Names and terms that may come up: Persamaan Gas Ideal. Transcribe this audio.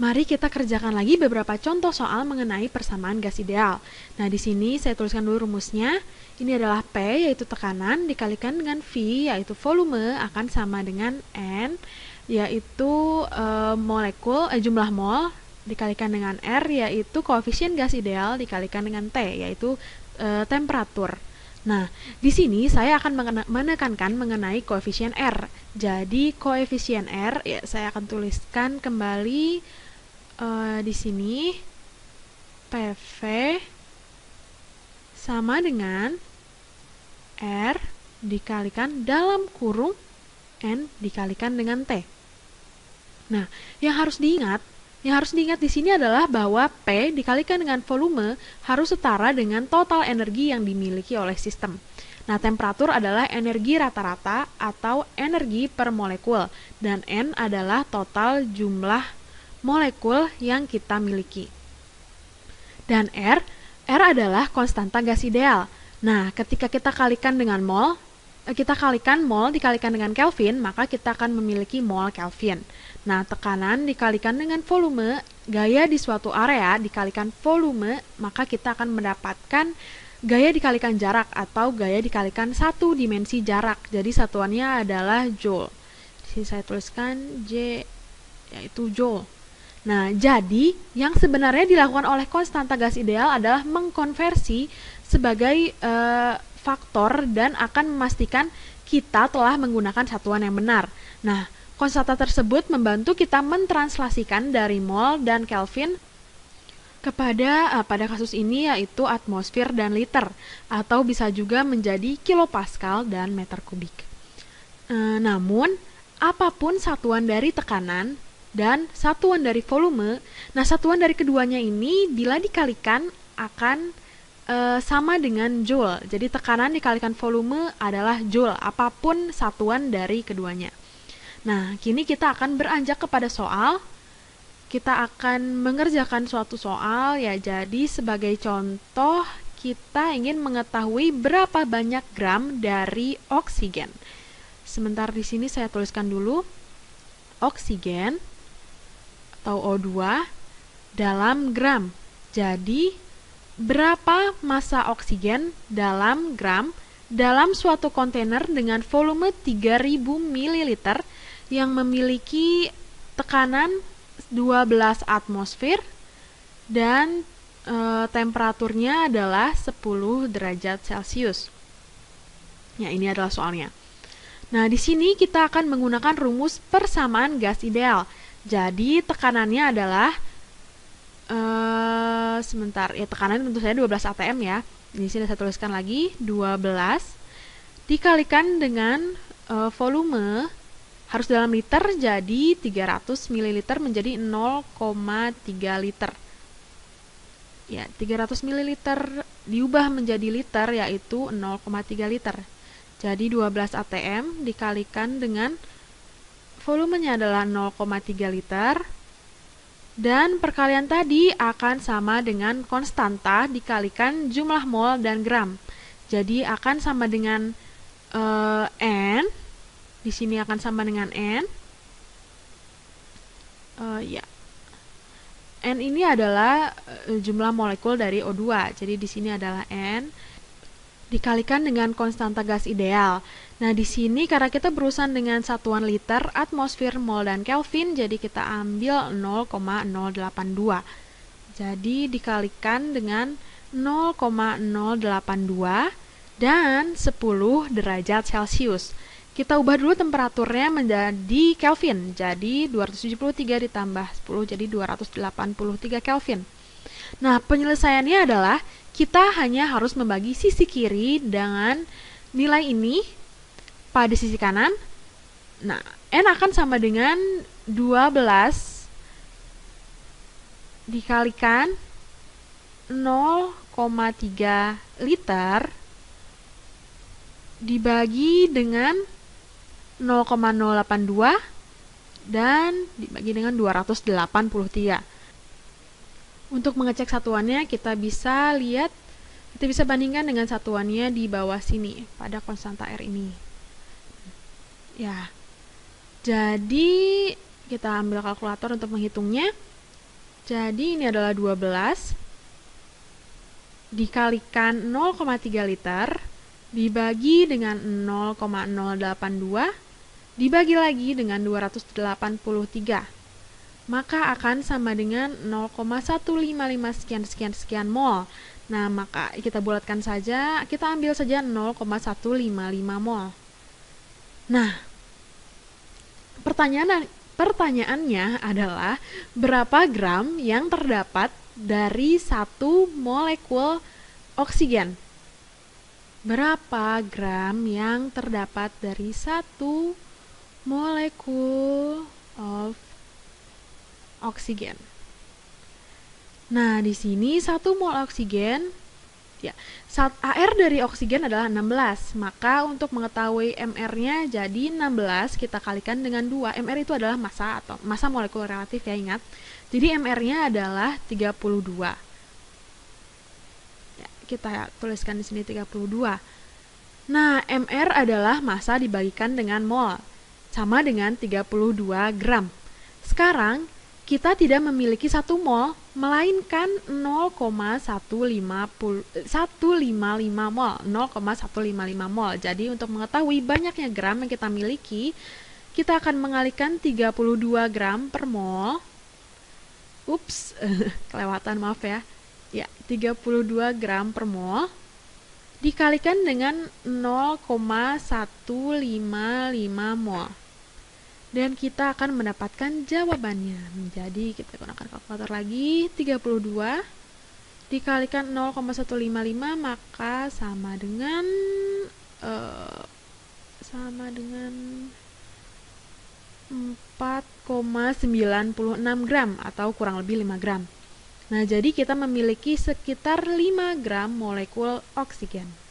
Mari kita kerjakan lagi beberapa contoh soal mengenai persamaan gas ideal. Nah, di sini saya tuliskan dulu rumusnya. Ini adalah P, yaitu tekanan, dikalikan dengan V, yaitu volume, akan sama dengan N, yaitu jumlah mol, dikalikan dengan R, yaitu koefisien gas ideal, dikalikan dengan T, yaitu temperatur. Nah, di sini saya akan menekankan mengenai koefisien R. Jadi, koefisien R, ya, saya akan tuliskan kembali di sini PV sama dengan R dikalikan dalam kurung N dikalikan dengan T. Nah, yang harus diingat di sini adalah bahwa P dikalikan dengan volume harus setara dengan total energi yang dimiliki oleh sistem. Nah, temperatur adalah energi rata-rata atau energi per molekul, dan N adalah total jumlah molekul yang kita miliki. Dan R adalah konstanta gas ideal. Nah, ketika kita kalikan dengan mol, dikalikan dengan Kelvin, maka kita akan memiliki mol Kelvin. Nah, tekanan dikalikan dengan volume, gaya di suatu area dikalikan volume, maka kita akan mendapatkan gaya dikalikan jarak atau gaya dikalikan satu dimensi jarak. Jadi, satuannya adalah joule. Di sini saya tuliskan J, yaitu joule. Nah, jadi yang sebenarnya dilakukan oleh konstanta gas ideal adalah mengkonversi sebagai faktor dan akan memastikan kita telah menggunakan satuan yang benar. Nah, konstanta tersebut membantu kita mentranslasikan dari mol dan Kelvin kepada pada kasus ini yaitu atmosfer dan liter, atau bisa juga menjadi kilopascal dan meter kubik. Namun, apapun satuan dari tekanan dan satuan dari volume, nah satuan dari keduanya ini bila dikalikan akan sama dengan joule. Jadi tekanan dikalikan volume adalah joule, apapun satuan dari keduanya. Nah, kini kita akan beranjak kepada soal. Kita akan mengerjakan suatu soal, ya. Jadi sebagai contoh, kita ingin mengetahui berapa banyak gram dari oksigen. Sebentar, di sini saya tuliskan dulu oksigen atau O2 dalam gram. Jadi berapa massa oksigen dalam gram dalam suatu kontainer dengan volume 3000 ml yang memiliki tekanan 12 atmosfer dan temperaturnya adalah 10 derajat Celcius. Ya, ini adalah soalnya. Nah, di sini kita akan menggunakan rumus persamaan gas ideal. Jadi, tekanannya adalah tekanan tentu saja 12 atm ya. Di sini saya tuliskan lagi 12 dikalikan dengan volume harus dalam liter, jadi 300 ml menjadi 0,3 liter. Ya, 300 ml diubah menjadi liter yaitu 0,3 liter. Jadi 12 atm dikalikan dengan volumenya adalah 0,3 liter. Dan perkalian tadi akan sama dengan konstanta dikalikan jumlah mol dan gram. Jadi akan sama dengan N. Di sini akan sama dengan N. N ini adalah jumlah molekul dari O2. Jadi di sini adalah N dikalikan dengan konstanta gas ideal. Nah, di sini karena kita berurusan dengan satuan liter, atmosfer, mol, dan Kelvin, jadi kita ambil 0,082. Jadi dikalikan dengan 0,082 dan 10 derajat Celcius. Kita ubah dulu temperaturnya menjadi Kelvin. Jadi 273 ditambah 10 jadi 283 Kelvin. Nah, penyelesaiannya adalah kita hanya harus membagi sisi kiri dengan nilai ini pada sisi kanan. Nah, N akan sama dengan 12 dikalikan 0,3 liter dibagi dengan 0,082 dan dibagi dengan 283. Untuk mengecek satuannya kita bisa bandingkan dengan satuannya di bawah sini pada konstanta R ini. Ya, jadi kita ambil kalkulator untuk menghitungnya. Jadi ini adalah 12 dikalikan 0,3 liter dibagi dengan 0,082 dibagi lagi dengan 283, maka akan sama dengan 0,155 sekian mol. Nah, maka kita bulatkan saja, kita ambil saja 0,155 mol. Nah, pertanyaannya adalah berapa gram yang terdapat dari satu molekul oksigen? Berapa gram yang terdapat dari satu molekul oksigen? Nah, di sini 1 mol oksigen, ya, AR dari oksigen adalah 16, maka untuk mengetahui MR-nya jadi 16 kita kalikan dengan 2. MR itu adalah massa atau massa molekul relatif, ya, ingat. Jadi MR-nya adalah 32. Ya, kita tuliskan di sini 32. Nah, MR adalah massa dibagikan dengan mol, sama dengan 32 gram. Sekarang kita tidak memiliki 1 mol, melainkan 0,155 mol. Jadi untuk mengetahui banyaknya gram yang kita miliki, kita akan mengalihkan 32 gram per mol. Ups, kelewatan, maaf ya. Ya, 32 gram per mol dikalikan dengan 0,155 mol. Dan kita akan mendapatkan jawabannya. Jadi kita gunakan kalkulator lagi, 32 dikalikan 0,155 maka sama dengan 4,96 gram atau kurang lebih 5 gram. Nah, jadi kita memiliki sekitar 5 gram molekul oksigen.